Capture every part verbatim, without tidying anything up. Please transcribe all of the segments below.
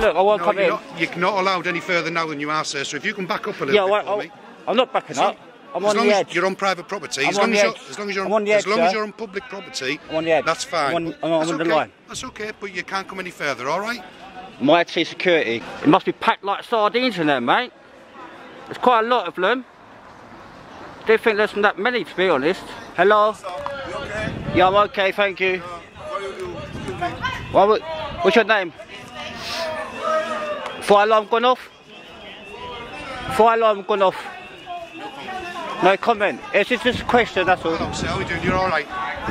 look, I won't no, come you're in. Not, you're not allowed any further now than you are, sir, so if you can back up a little yeah, bit well, for I'll, me. I'm not backing so, up. I'm on the edge. You're on private property. I'm as long on the edge. As long as you're on, on, as long as you're on public property, I'm on the edge. That's fine. I'm on, I'm on, that's on the okay. line. That's okay, but you can't come any further, all right? My T security. It must be packed like sardines in there, mate. There's quite a lot of them. I don't think there's that many, to be honest. Hello? You okay? Yeah, I'm okay, thank you. Uh, what do you do? What would, what's your name? Fire alarm gone off? Fire alarm gone off? No comment. It's just, just a question, that's all. Hello, sir. How are you doing? You're all right.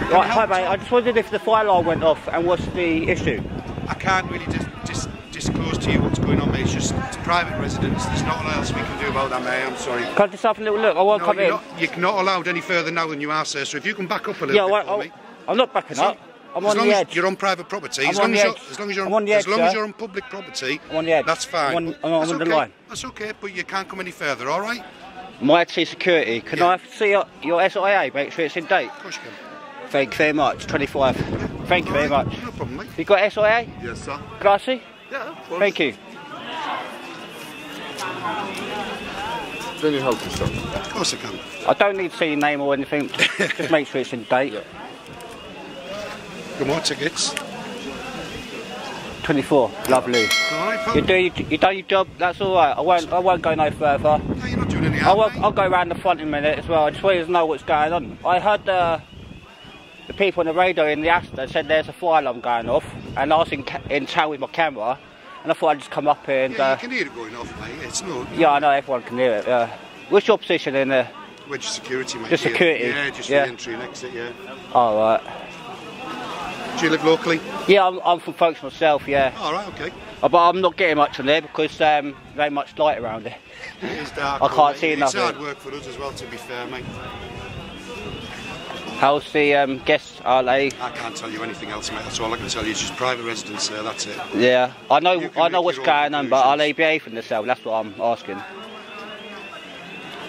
Right, hi, mate. I just wondered if the fire alarm went off and what's the issue? I can't really dis dis disclose to you what's going on, mate. It's just it's a private residence. There's not a lot else we can do about that, mate. I'm sorry. Can I just have a little look? I won't no, come you're in. Not, you're not allowed any further now than you are, sir. So if you can back up a little yeah, bit well, for I'll, me. I'm not backing so, up. I'm on the edge. You're on private property. I'm as long on the edge. As long as you're on, on, as long as you're on public property, I'm on the edge. That's fine. I'm on, I'm on, that's on okay. the line. That's okay, but you can't come any further, all right? My T security. Can yeah. I see your, your S I A? Make sure it's in date. Of course you can. Thank you very much. twenty-five. Yeah, Thank you very right. much. No problem, mate. You got S I A? Yes, sir. Can I see? Yeah, of course. Thank you. Then you help yourself. Of course I can. I don't need to see your name or anything. Just make sure it's in date. Yeah. Good morning, tickets. Twenty-four, lovely. Right, you do, you, you do your job. That's all right. I won't, I won't go no further. No, you're not doing any harm, I won't, I'll go round the front in a minute as well. I just wanted to know what's going on. I heard uh, the people on the radio in the Asda said there's a fire alarm going off, and I was in, in town with my camera, and I thought I'd just come up here and. Yeah, uh, you can hear it going off, mate. It's not. Yeah, I know everyone can hear it. Yeah. What's your position in there? We're just security, mate. Just security. Yeah, just yeah. the entry and exit. Yeah. All right. Do you live locally? Yeah, I'm, I'm from Folks myself, yeah. All right, okay. But I'm not getting much on there because um, there ain't much light around here. It is dark. I can't see nothing. It's hard work for us as well, to be fair, mate. How's the um, guests, are they? I can't tell you anything else, mate. That's all I can tell you. It's just private residence there, that's it. Yeah, I know I know what's going on, but are they behaving themselves? That's what I'm asking.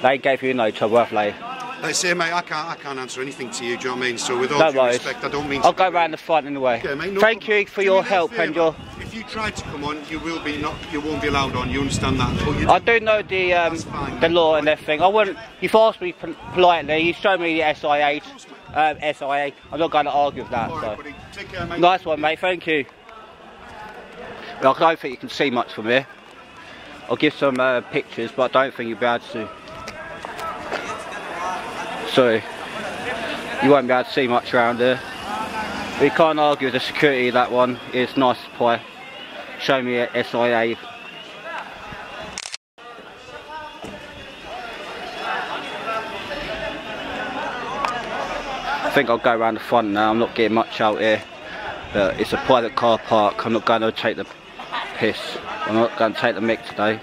They gave you no trouble, have they? Like I say, mate, I can't, I can't answer anything to you, do you know what I mean? So with all due respect, I don't mean to... I'll go round the front anyway. Okay, mate, no Thank problem. you for Do your help and your... If you try to come on, you will be not, you won't be allowed on, you understand that? But you I do know the um, fine, the law and everything. I wouldn't... You've asked me politely, you showed me the S I A, um, S I A. I'm not going to argue with that, all right, so... Buddy. Take care, mate. Nice one, mate, thank you. Well, I don't think you can see much from here. I'll give some uh, pictures, but I don't think you'll be able to... So you won't be able to see much around there. We can't argue with the security. That one is nice as pie. Show me a S I A. I think I'll go around the front now. I'm not getting much out here. But it's a private car park. I'm not going to take the piss. I'm not going to take the mick today.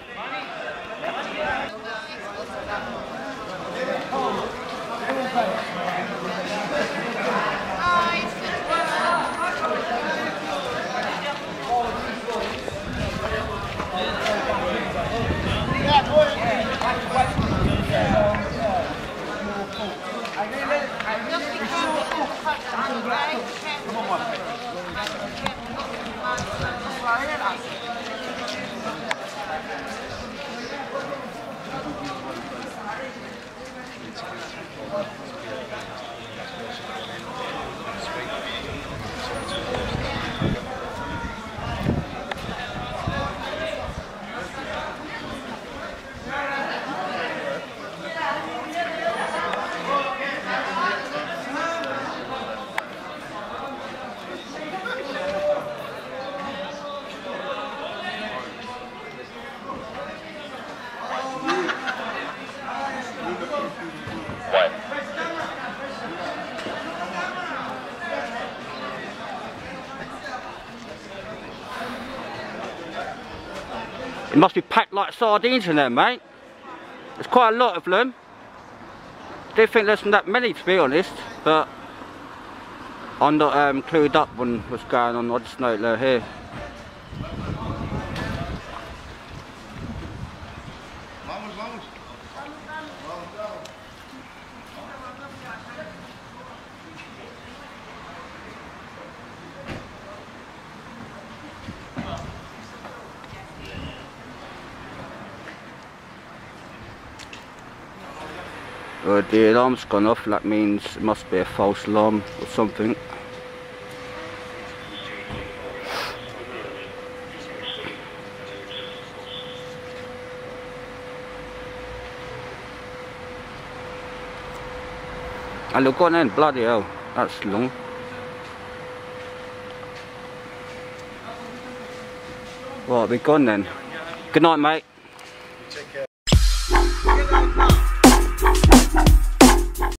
It must be packed like sardines in there, mate. There's quite a lot of them. I don't think there's that many, to be honest, but I'm not um, clued up on what's going on. I just know they're here. Uh, the alarm's gone off, that means it must be a false alarm or something. And look on then, bloody hell, that's long. Right, we're gone then. Good night, mate.